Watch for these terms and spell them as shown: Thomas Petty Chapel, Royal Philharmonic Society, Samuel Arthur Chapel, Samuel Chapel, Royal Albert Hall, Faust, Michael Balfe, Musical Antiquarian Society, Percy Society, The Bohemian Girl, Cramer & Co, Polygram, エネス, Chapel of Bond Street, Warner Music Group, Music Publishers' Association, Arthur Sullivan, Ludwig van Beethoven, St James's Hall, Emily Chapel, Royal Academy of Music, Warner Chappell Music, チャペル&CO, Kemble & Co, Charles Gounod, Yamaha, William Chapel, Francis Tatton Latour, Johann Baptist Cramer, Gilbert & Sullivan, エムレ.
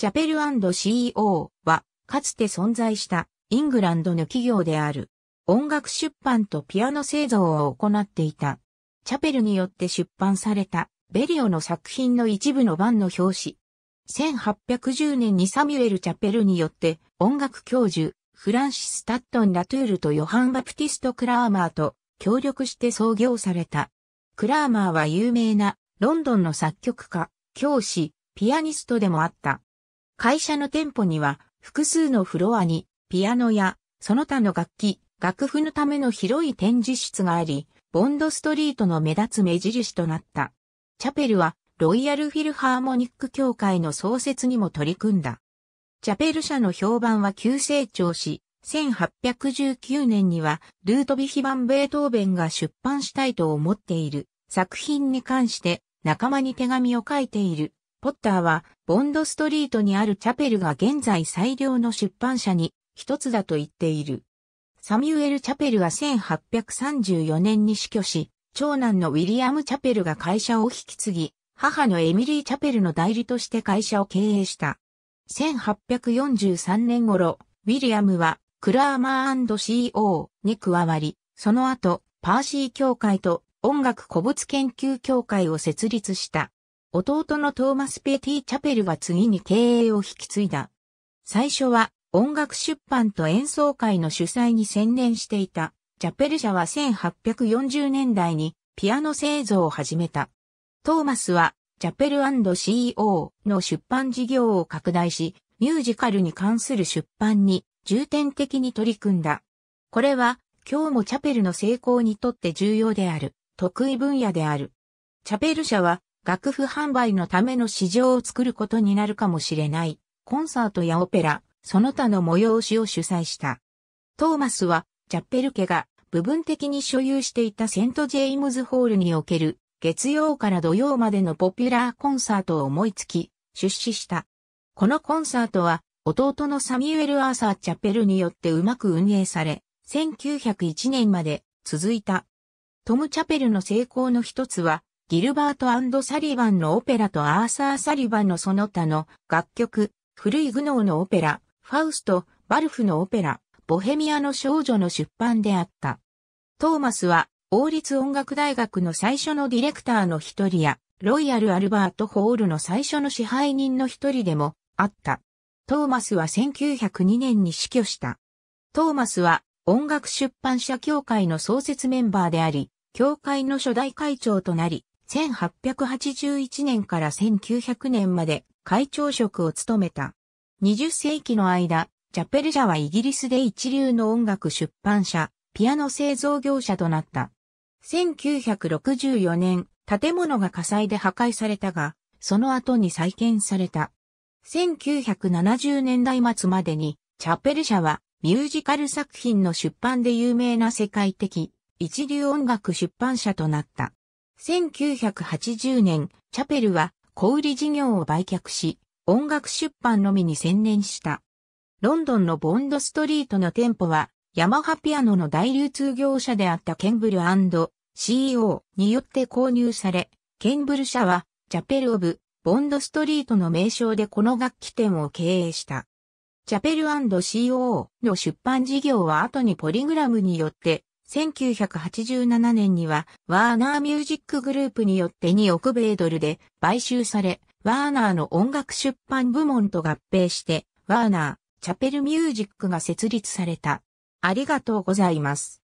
チャペル&COは、かつて存在したイングランドの企業である。音楽出版とピアノ製造を行っていた。チャペルによって出版されたベリオの作品の一部の版の表紙。1810年にサミュエル・チャペルによって音楽教授、フランシス・タットン・ラトゥールとヨハン・バプティスト・クラーマーと協力して創業された。クラーマーは有名なロンドンの作曲家、教師、ピアニストでもあった。会社の店舗には複数のフロアにピアノやその他の楽器、楽譜のための広い展示室があり、ボンドストリートの目立つ目印となった。チャペルはロイヤルフィルハーモニック協会の創設にも取り組んだ。チャペル社の評判は急成長し、1819年にはルートヴィヒ版ベートーベンが出版したいと思っている作品に関して仲間に手紙を書いている。ポッターは、ボンドストリートにあるチャペルが現在最良の出版社に一つだと言っている。サミュエル・チャペルは1834年に死去し、長男のウィリアム・チャペルが会社を引き継ぎ、母のエミリー・チャペルの代理として会社を経営した。1843年頃、ウィリアムはクラーマー&COに加わり、その後、パーシー協会と音楽古物研究協会を設立した。弟のトーマス・ペティ・チャペルが次に経営を引き継いだ。最初は音楽出版と演奏会の主催に専念していた。チャペル社は1840年代にピアノ製造を始めた。トーマスはチャペル&COの出版事業を拡大し、ミュージカルに関する出版に重点的に取り組んだ。これは今日もチャペルの成功にとって重要である、得意分野である。チャペル社は楽譜販売のための市場を作ることになるかもしれない、コンサートやオペラ、その他の催しを主催した。トーマスは、チャペル家が部分的に所有していたセント・ジェイムズ・ホールにおける、月曜から土曜までのポピュラーコンサートを思いつき、出資した。このコンサートは、弟のサミュエル・アーサー・チャペルによってうまく運営され、1901年まで続いた。トム・チャペルの成功の一つは、ギルバート&サリバンのオペラとアーサー・サリバンのその他の楽曲、古いグノーのオペラ、ファウスト、バルフのオペラ、ボヘミアの少女の出版であった。トーマスは王立音楽大学の最初のディレクターの一人や、ロイヤル・アルバート・ホールの最初の支配人の一人でもあった。トーマスは1902年に死去した。トーマスは音楽出版社協会の創設メンバーであり、協会の初代会長となり、1881年から1900年まで会長職を務めた。20世紀の間、チャペル社はイギリスで一流の音楽出版社、ピアノ製造業者となった。1964年、建物が火災で破壊されたが、その後に再建された。1970年代末までに、チャペル社はミュージカル作品の出版で有名な世界的一流音楽出版社となった。1980年、チャペルは小売事業を売却し、音楽出版のみに専念した。ロンドンのボンドストリートの店舗は、ヤマハピアノの大流通業者であったケンブル&COによって購入され、ケンブル社は、チャペル・オブ・ボンドストリートの名称でこの楽器店を経営した。チャペル&COの出版事業は後にポリグラムによって、1987年にはワーナーミュージックグループによって2億米ドルで買収され、ワーナーの音楽出版部門と合併して、ワーナー・チャペルミュージックが設立された。ありがとうございます。